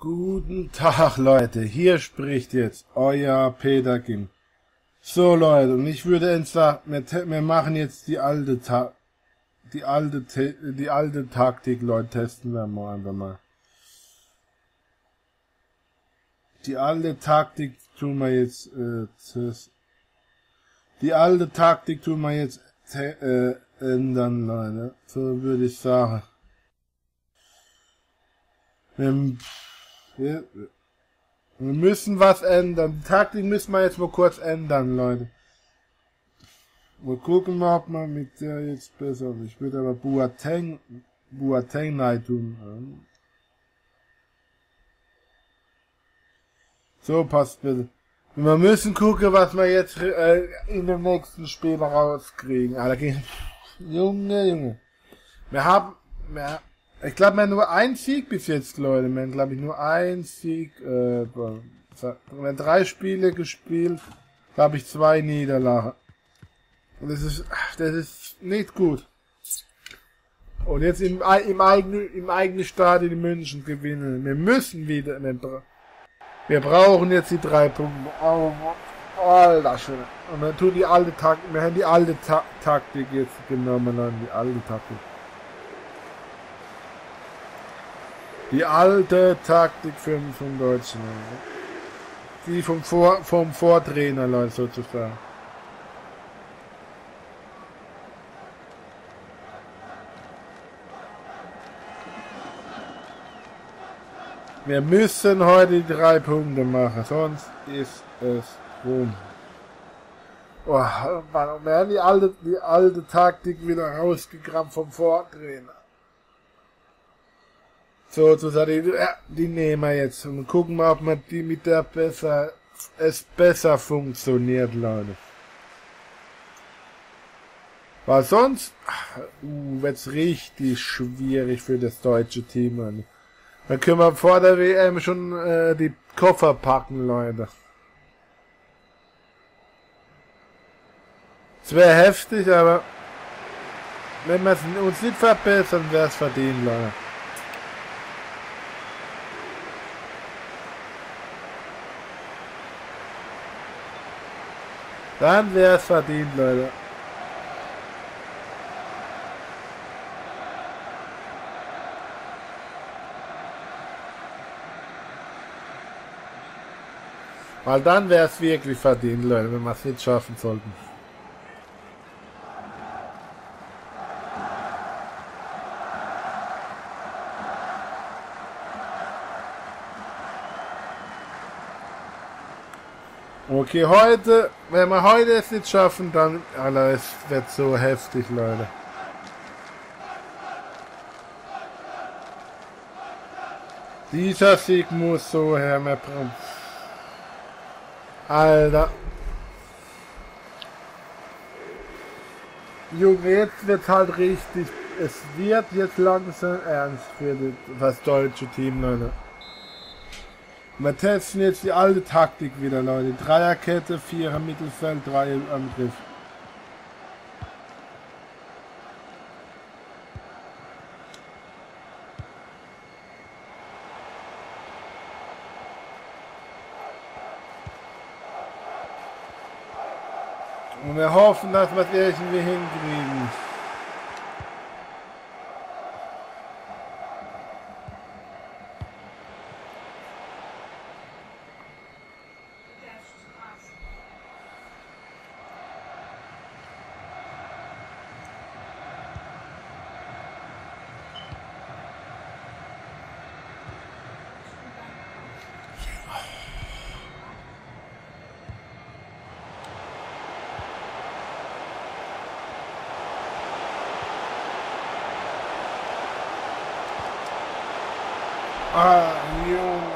Guten Tag, Leute. Hier spricht jetzt euer Peter Gaming. So, Leute, und ich würde jetzt sagen, wir machen jetzt die alte Taktik, Leute, testen wir mal einfach mal. Die alte Taktik tun wir jetzt ändern, Leute. So würde ich sagen. Wir müssen was ändern. Die Taktik müssen wir jetzt mal kurz ändern, Leute. Wir gucken mal, ob man mit der jetzt besser ist. Ich würde aber Boateng nein tun. So, passt bitte. Und wir müssen gucken, was wir jetzt in dem nächsten Spiel rauskriegen. Alter, Junge. Ich glaube, wir haben nur einen Sieg bis jetzt, Leute. Wir haben, glaube ich, nur einen Sieg. Wir haben 3 Spiele gespielt. Glaube ich, 2 Niederlagen. Und das ist nicht gut. Und jetzt im eigenen Stadion in München gewinnen. Wir müssen wieder. Wir brauchen jetzt die 3 Punkte. Oh, Alter, schön. Und wir tun die alte Taktik. Wir haben die alte Taktik jetzt genommen, Leute. Die alte Taktik. Die alte Taktik vom Deutschen. Die vom Vortrainer, Leute, sozusagen. Wir müssen heute die 3 Punkte machen, sonst ist es rum. Oh, Mann, wir haben die alte Taktik wieder rausgekramt vom Vortrainer. So, die nehmen wir jetzt und gucken mal, ob man die mit der besser funktioniert, Leute. Weil sonst wird's richtig schwierig für das deutsche Team. Leute. Dann können wir vor der WM schon die Koffer packen, Leute. Es wäre heftig, aber wenn wir es uns nicht verbessern, wäre es verdient, Leute. Dann wäre es verdient, Leute. Weil dann wäre es wirklich verdient, Leute, wenn wir es nicht schaffen sollten. Okay, heute, wenn wir heute es nicht schaffen, dann, Alter, es wird so heftig, Leute. Dieser Sieg muss so her, mehr Brumm. Alter. Junge, jetzt wird halt richtig, es wird jetzt langsam ernst für das deutsche Team, Leute. Wir testen jetzt die alte Taktik wieder, Leute. 3er-Kette, 4er Mittelfeld, 3 im Angriff. Und wir hoffen, dass wir es irgendwie hinkriegen. Ah, Junge.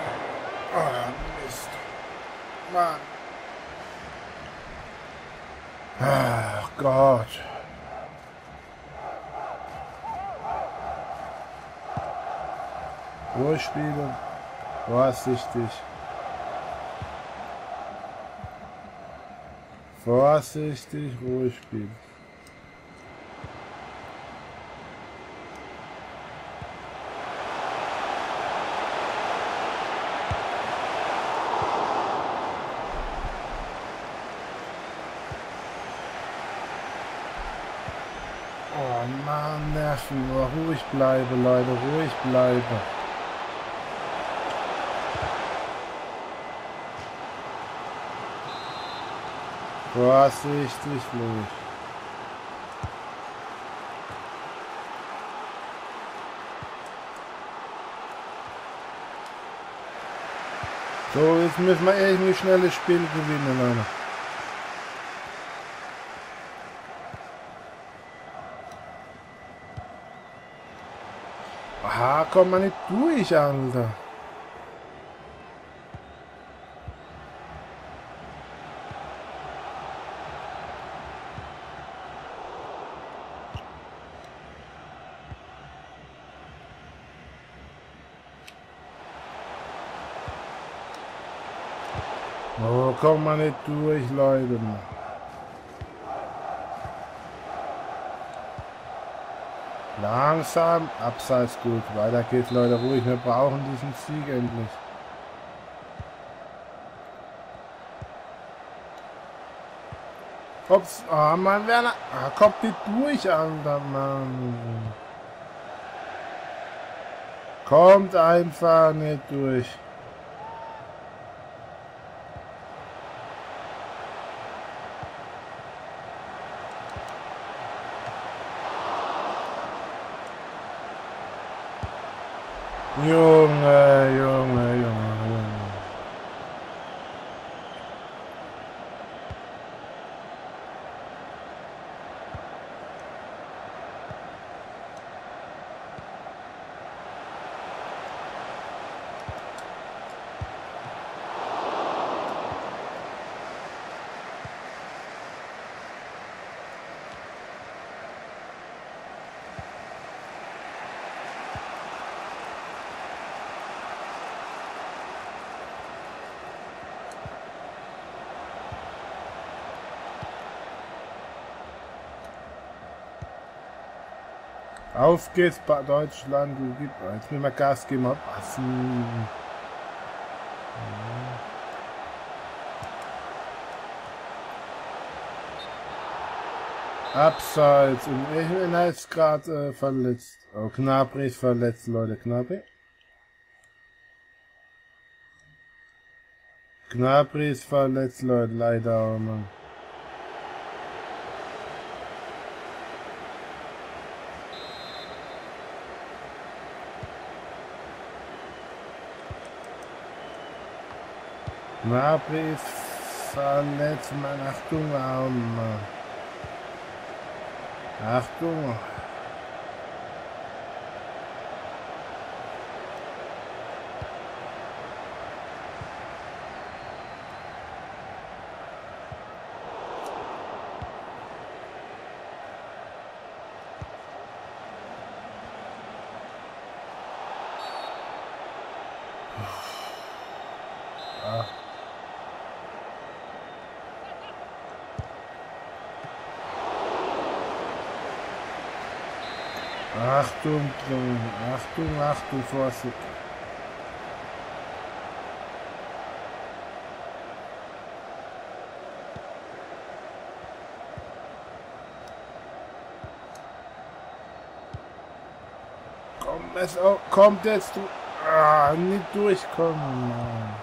Ah, Mist. Mann. Ach Gott. Durchspielen. Vorsichtig. Vorsichtig, ruhig spielen. nerven. Ruhig bleiben, Leute, ruhig bleiben. Vorsichtig los. So, jetzt müssen wir irgendwie schnelles Spiel gewinnen, Leute. Aha, kommt man nicht durch, Alter. Oh, kommt man nicht durch, Leute. Langsam, abseits gut. Weiter geht's, Leute, ruhig. Wir brauchen diesen Sieg endlich. Ups, oh Mann, Werner. Ah, kommt nicht durch, Alter, Mann. Kommt einfach nicht durch. Junge, Junge, Junge, Junge. Auf geht's bei Deutschland, jetzt müssen wir Gas geben, abpassen. Abseits, und er ist gerade verletzt. Oh, Knabri ist verletzt, Leute, Knabri. Knabri ist verletzt, Leute, leider, oh Mann. Knabri ist verletzt, Mann. Achtung, oh Mann. Achtung. Achtung, Achtung, Achtung, Vorsicht. Kommt es auch, kommt jetzt, ah, nicht durchkommen, Mann.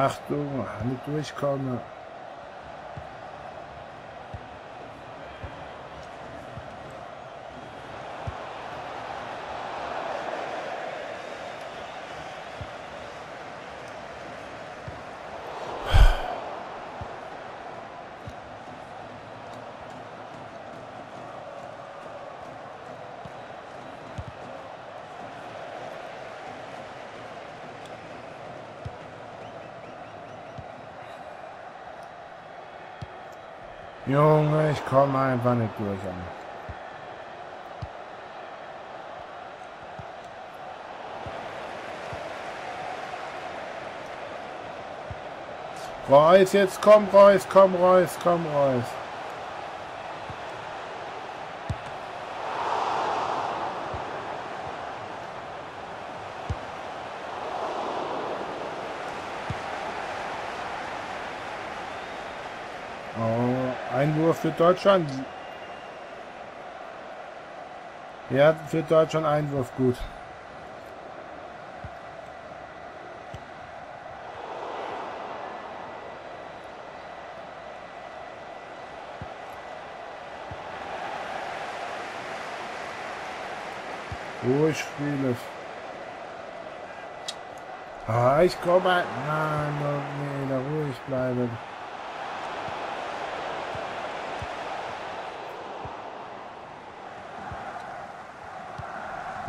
Achtung, nicht durchkommen. Junge, ich komme einfach nicht durch an. Reus, jetzt komm, Reus, komm, Reus, komm, Reus. Einwurf für Deutschland. Ja, für Deutschland Einwurf, gut. Ruhig spielen. Ah, ich komme. Nein, nee, da ruhig bleiben.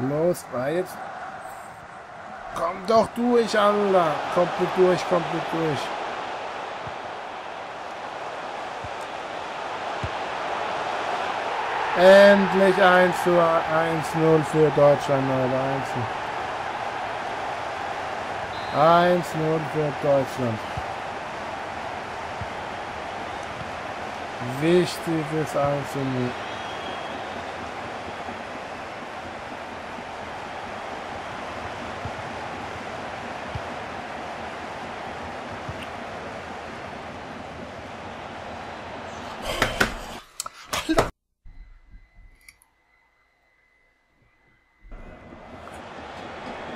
Los, weit. Komm doch durch, Alter. Komplett durch, komplett durch. Endlich 1-0 für Deutschland, Leute. 1-0 für Deutschland. Wichtig ist 1-0.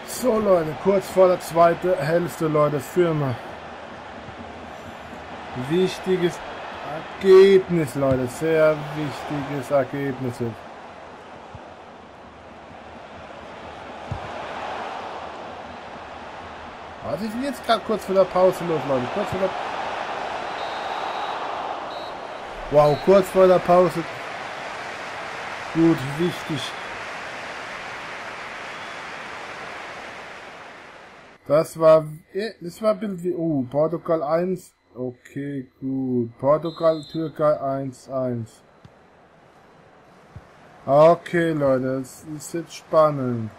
So Leute, kurz vor der zweiten Hälfte, Leute, Firma. Wichtiges Ergebnis, Leute, sehr wichtiges Ergebnis. Also ich bin jetzt gerade kurz vor der Pause los, Leute, kurz vor der... Wow, kurz vor der Pause. Gut, wichtig. Das war Bild wie, oh, Portugal 1, okay, gut, Portugal, Türkei 1-1. Okay, Leute, das ist jetzt spannend.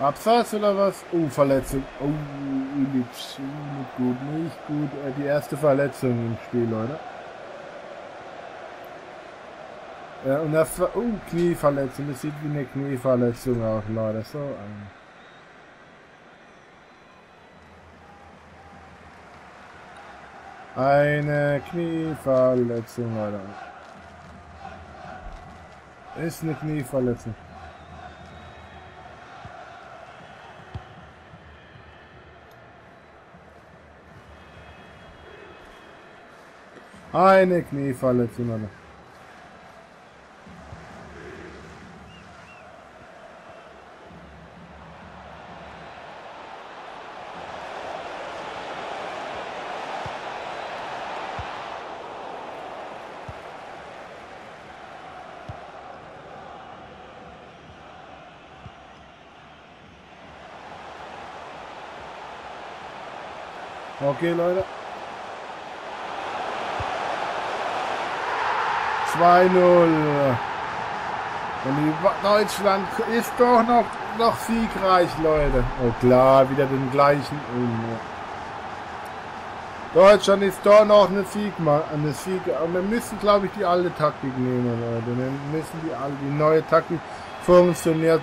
Abseits oder was? Oh, Verletzung. Oh, nicht gut, nicht gut. Die erste Verletzung im Spiel, Leute. Ja, und das war, oh, Knieverletzung. Das sieht wie eine Knieverletzung aus, Leute. So, eine Knieverletzung, Leute. Ist eine Knieverletzung. Eine Knieverletzung, Leute. Okay, Leute. 2-0. Deutschland ist doch noch siegreich, Leute. Oh klar, wieder den gleichen. Deutschland ist doch noch eine Sieger. Und wir müssen, glaube ich, die alte Taktik nehmen, Leute. Wir müssen die neue Taktik funktioniert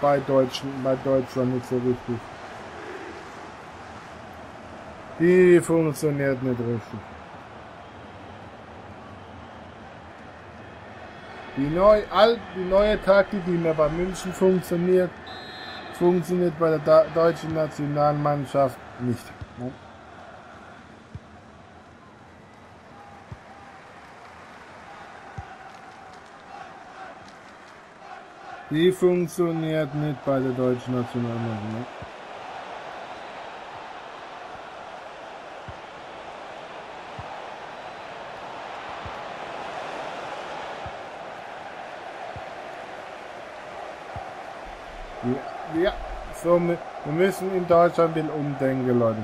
bei Deutschland nicht so richtig. Die funktioniert nicht richtig. Die neue Taktik, die mir bei München funktioniert, funktioniert bei der deutschen Nationalmannschaft nicht. Ne? Die funktioniert nicht bei der deutschen Nationalmannschaft. Ne? Ja, so, wir müssen in Deutschland wieder umdenken, Leute.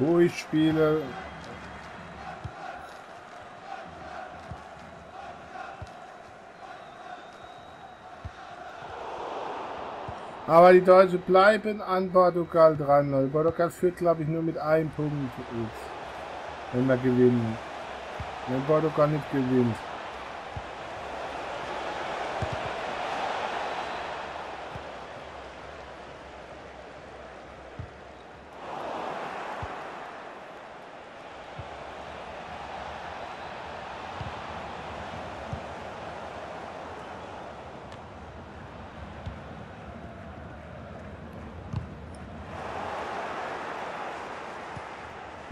Ruhig spiele. Aber die Deutschen bleiben an Portugal dran, Leute. Portugal führt, glaube ich, nur mit einem Punkt, wenn wir gewinnen. Wenn Portugal nicht gewinnt.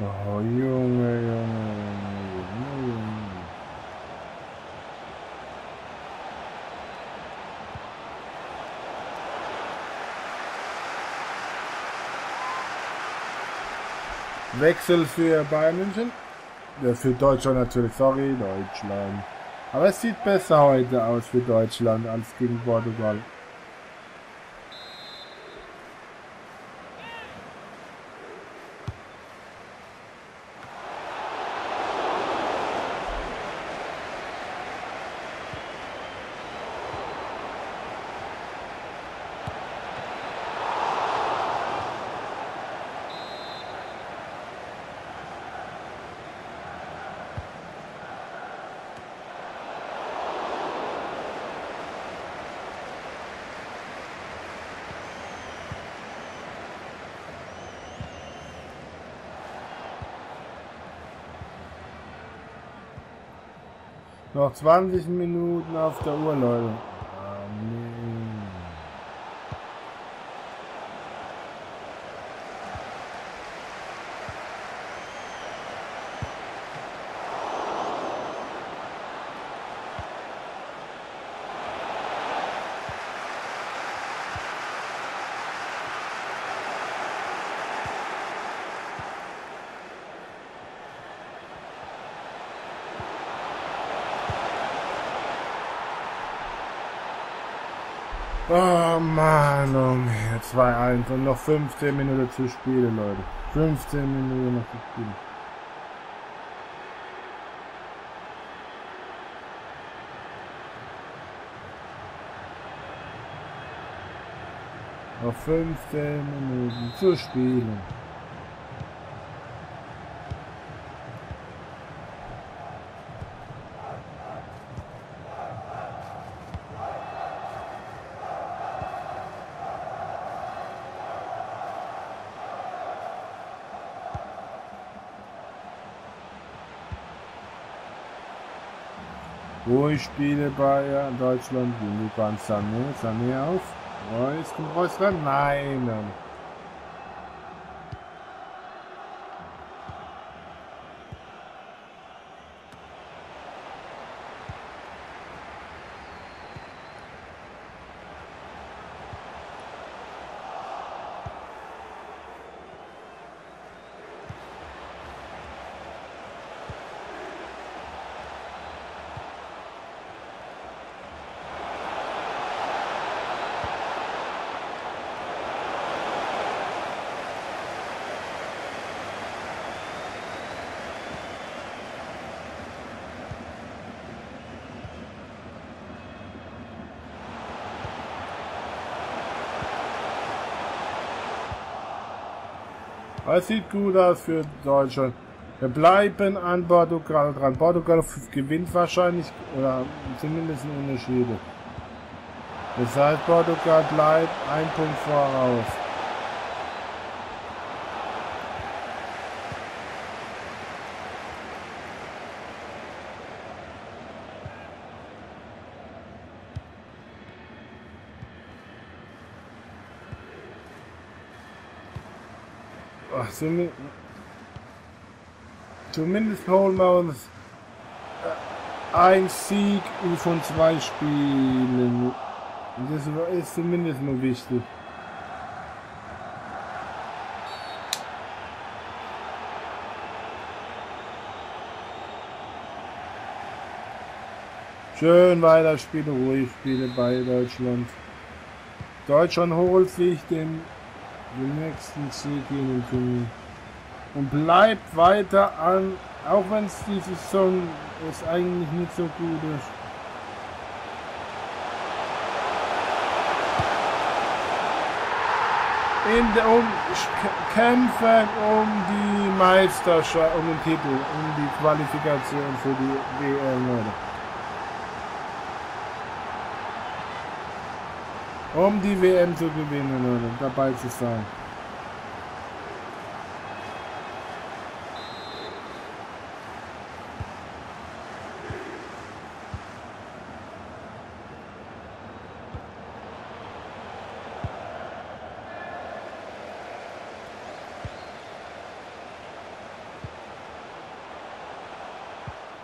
Oh, Junge. Wechsel für Bayern München. Ja, für Deutschland natürlich, sorry, Deutschland. Aber es sieht besser heute aus für Deutschland als gegen Portugal. Noch 20 Minuten auf der Uhr, Leute. Amen. Oh Mann, oh Mann, 2-1 und noch 15 Minuten zu spielen, Leute. 15 Minuten noch zu spielen. Noch 15 Minuten zu spielen. Ruhig spiele Bayern, Deutschland, die Liban Sané auf. Reus, kommt Reus ran? Nein! Es sieht gut aus für Deutschland. Wir bleiben an Portugal dran. Portugal gewinnt wahrscheinlich, oder zumindest Unterschiede. Das heißt, Portugal bleibt ein Punkt voraus. Ach, zumindest holen wir uns ein Sieg von 2 Spielen. Das ist zumindest mal wichtig. Schön weiterspielen, ruhig spielen bei Deutschland. Deutschland holt sich den nächsten Sieg gegen den Turnier. und bleibt weiter an, auch wenn es die Saison ist eigentlich nicht so gut ist. Kämpfen um die Meisterschaft, um den Titel, um die Qualifikation für die WM. Leute. Um die WM zu gewinnen, Leute, dabei zu sein.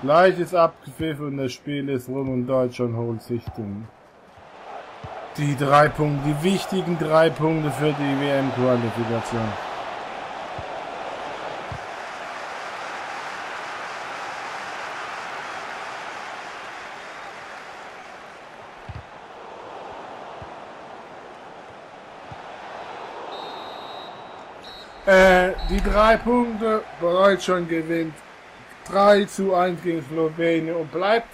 Gleich ist abgepfiffen und das Spiel ist rum und Deutschland holt sich die 3 Punkte, die wichtigen 3 Punkte für die WM-Qualifikation. Die 3 Punkte, Deutschland gewinnt 3:1 gegen Slowenien und bleibt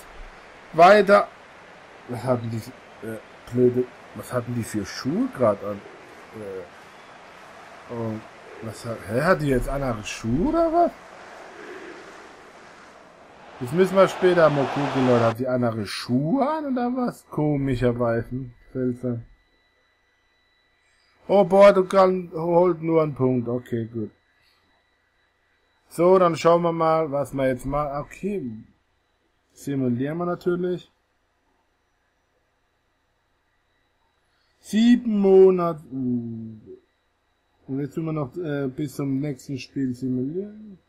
weiter. Was hatten die blöde, was hatten die für Schuhe gerade an? Und was hat, hä, hat die jetzt andere Schuhe oder was? Das müssen wir später mal gucken, Leute. Hat die andere Schuhe an oder was? Komischerweise. Seltsam. Oh, Portugal holt nur einen Punkt. Okay, gut. So, dann schauen wir mal, was wir jetzt machen. Okay, simulieren wir natürlich. 7 Monate. Und jetzt sind wir noch bis zum nächsten Spiel simulieren.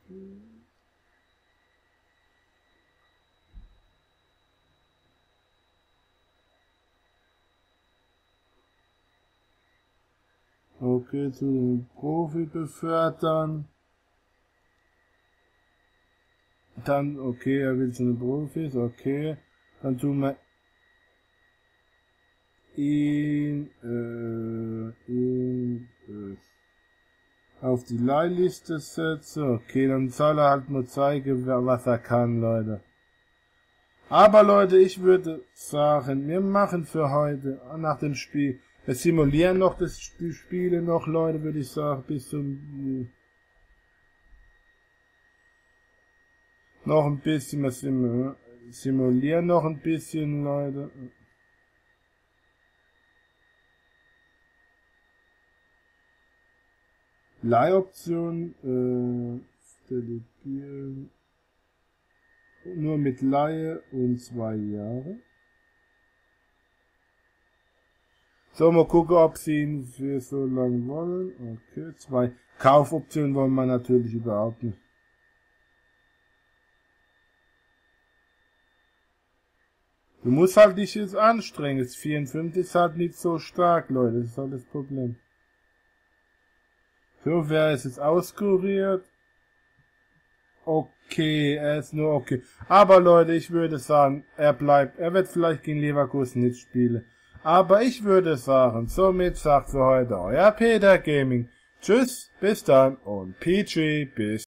Okay, zu dem Profi befördern. Dann, okay, er will zu den Profis, okay. Dann tun wir ihn auf die Leihliste setzen. Okay, dann soll er halt nur zeigen, was er kann, Leute. Aber Leute, ich würde sagen, wir machen für heute, nach dem Spiel, wir simulieren noch das Spiel noch, Leute, würde ich sagen, bis zum... Noch ein bisschen, wir simulieren noch ein bisschen, Leute. Leihoption, delegieren. Nur mit Leihe und 2 Jahre. So, mal gucken, ob sie ihn für so lange wollen. Okay, 2. Kaufoptionen wollen wir natürlich überhaupt nicht. Du musst halt dich jetzt anstrengen, das 54 ist halt nicht so stark, Leute, das ist halt das Problem. So, wer ist jetzt auskuriert? Okay, er ist nur okay. Aber Leute, ich würde sagen, er bleibt, er wird vielleicht gegen Leverkusen nicht spielen. Aber ich würde sagen, somit sagt für heute euer Peter Gaming. Tschüss, bis dann und PG, bis